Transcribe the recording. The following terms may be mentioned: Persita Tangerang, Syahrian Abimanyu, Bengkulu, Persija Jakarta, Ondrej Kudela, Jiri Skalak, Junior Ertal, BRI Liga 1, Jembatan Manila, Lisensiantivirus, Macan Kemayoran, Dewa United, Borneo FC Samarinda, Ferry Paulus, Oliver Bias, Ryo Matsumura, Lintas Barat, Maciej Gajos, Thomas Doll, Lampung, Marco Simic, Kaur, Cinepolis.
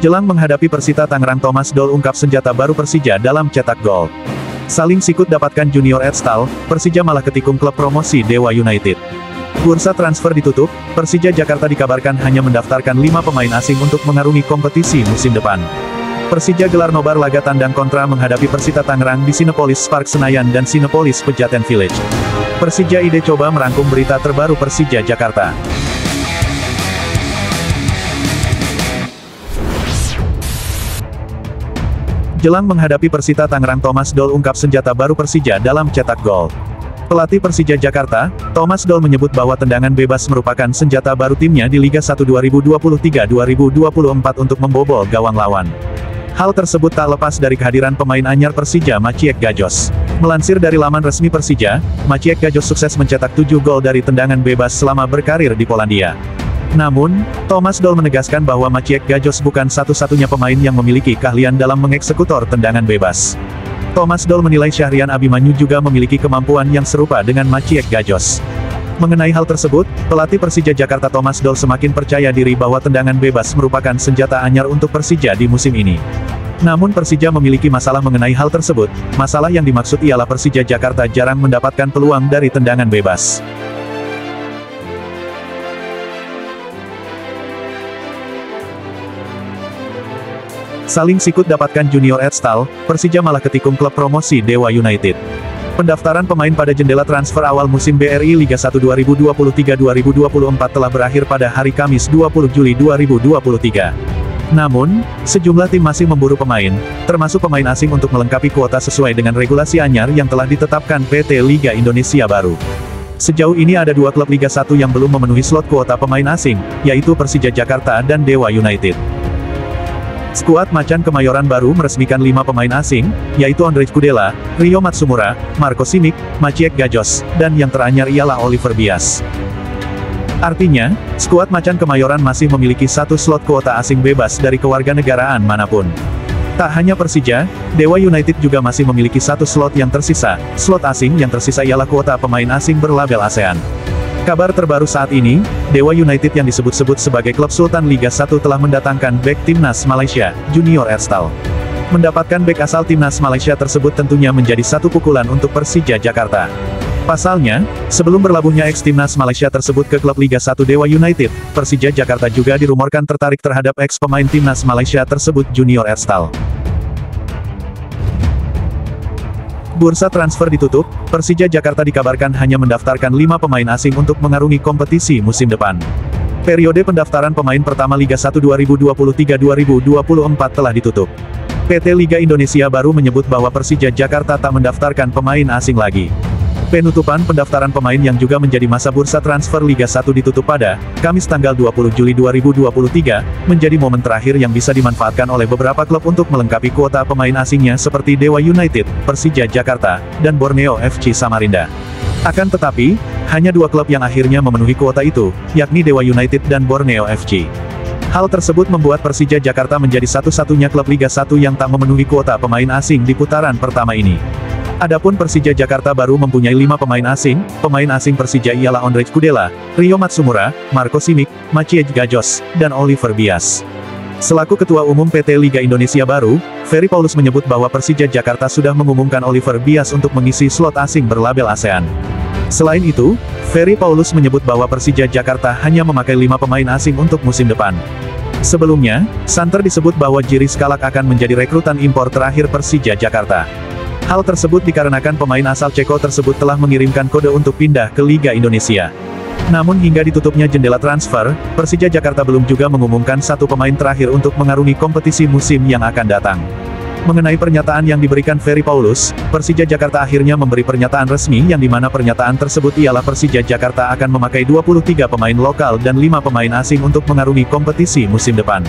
Jelang menghadapi Persita Tangerang, Thomas Doll ungkap senjata baru Persija dalam cetak gol. Saling sikut dapatkan Junior Ertal, Persija malah ketikung klub promosi Dewa United. Bursa transfer ditutup, Persija Jakarta dikabarkan hanya mendaftarkan 5 pemain asing untuk mengarungi kompetisi musim depan. Persija gelar nobar laga tandang kontra menghadapi Persita Tangerang di Cinepolis Park Senayan dan Cinepolis Pejaten Village. Persija ID coba merangkum berita terbaru Persija Jakarta. Jelang menghadapi Persita Tangerang, Thomas Doll ungkap senjata baru Persija dalam cetak gol. Pelatih Persija Jakarta, Thomas Doll menyebut bahwa tendangan bebas merupakan senjata baru timnya di Liga 1 2023-2024 untuk membobol gawang lawan. Hal tersebut tak lepas dari kehadiran pemain anyar Persija Maciej Gajos. Melansir dari laman resmi Persija, Maciej Gajos sukses mencetak 7 gol dari tendangan bebas selama berkarir di Polandia. Namun, Thomas Doll menegaskan bahwa Maciej Gajos bukan satu-satunya pemain yang memiliki keahlian dalam mengeksekutor tendangan bebas. Thomas Doll menilai Syahrian Abimanyu juga memiliki kemampuan yang serupa dengan Maciej Gajos. Mengenai hal tersebut, pelatih Persija Jakarta Thomas Doll semakin percaya diri bahwa tendangan bebas merupakan senjata anyar untuk Persija di musim ini. Namun Persija memiliki masalah mengenai hal tersebut. Masalah yang dimaksud ialah Persija Jakarta jarang mendapatkan peluang dari tendangan bebas. Saling sikut dapatkan Junior Ertal, Persija malah ketikung klub promosi Dewa United. Pendaftaran pemain pada jendela transfer awal musim BRI Liga 1 2023-2024 telah berakhir pada hari Kamis 20 Juli 2023. Namun, sejumlah tim masih memburu pemain, termasuk pemain asing untuk melengkapi kuota sesuai dengan regulasi anyar yang telah ditetapkan PT Liga Indonesia baru. Sejauh ini ada 2 klub Liga 1 yang belum memenuhi slot kuota pemain asing, yaitu Persija Jakarta dan Dewa United. Skuad Macan Kemayoran baru meresmikan 5 pemain asing, yaitu Ondrej Kudela, Ryo Matsumura, Marco Simic, Maciej Gajos, dan yang teranyar ialah Oliver Bias. Artinya, skuad Macan Kemayoran masih memiliki 1 slot kuota asing bebas dari kewarganegaraan manapun. Tak hanya Persija, Dewa United juga masih memiliki 1 slot yang tersisa. Slot asing yang tersisa ialah kuota pemain asing berlabel ASEAN. Kabar terbaru saat ini, Dewa United yang disebut-sebut sebagai klub Sultan Liga 1 telah mendatangkan bek timnas Malaysia, Junior Ertal. Mendapatkan bek asal timnas Malaysia tersebut tentunya menjadi satu pukulan untuk Persija Jakarta. Pasalnya, sebelum berlabuhnya ex-timnas Malaysia tersebut ke klub Liga 1 Dewa United, Persija Jakarta juga dirumorkan tertarik terhadap ex-pemain timnas Malaysia tersebut Junior Ertal. Bursa transfer ditutup, Persija Jakarta dikabarkan hanya mendaftarkan 5 pemain asing untuk mengarungi kompetisi musim depan. Periode pendaftaran pemain pertama Liga 1 2023-2024 telah ditutup. PT Liga Indonesia baru menyebut bahwa Persija Jakarta tak mendaftarkan pemain asing lagi. Penutupan pendaftaran pemain yang juga menjadi masa bursa transfer Liga 1 ditutup pada Kamis tanggal 20 Juli 2023, menjadi momen terakhir yang bisa dimanfaatkan oleh beberapa klub untuk melengkapi kuota pemain asingnya seperti Dewa United, Persija Jakarta, dan Borneo FC Samarinda. Akan tetapi, hanya 2 klub yang akhirnya memenuhi kuota itu, yakni Dewa United dan Borneo FC. Hal tersebut membuat Persija Jakarta menjadi satu-satunya klub Liga 1 yang tak memenuhi kuota pemain asing di putaran pertama ini. Adapun Persija Jakarta baru mempunyai 5 pemain asing. Pemain asing Persija ialah Ondrej Kudela, Ryo Matsumura, Marco Simic, Maciej Gajos, dan Oliver Bias. Selaku Ketua Umum PT Liga Indonesia baru, Ferry Paulus menyebut bahwa Persija Jakarta sudah mengumumkan Oliver Bias untuk mengisi slot asing berlabel ASEAN. Selain itu, Ferry Paulus menyebut bahwa Persija Jakarta hanya memakai 5 pemain asing untuk musim depan. Sebelumnya, santer disebut bahwa Jiri Skalak akan menjadi rekrutan impor terakhir Persija Jakarta. Hal tersebut dikarenakan pemain asal Ceko tersebut telah mengirimkan kode untuk pindah ke Liga Indonesia. Namun hingga ditutupnya jendela transfer, Persija Jakarta belum juga mengumumkan 1 pemain terakhir untuk mengarungi kompetisi musim yang akan datang. Mengenai pernyataan yang diberikan Ferry Paulus, Persija Jakarta akhirnya memberi pernyataan resmi yang dimana pernyataan tersebut ialah Persija Jakarta akan memakai 23 pemain lokal dan 5 pemain asing untuk mengarungi kompetisi musim depan.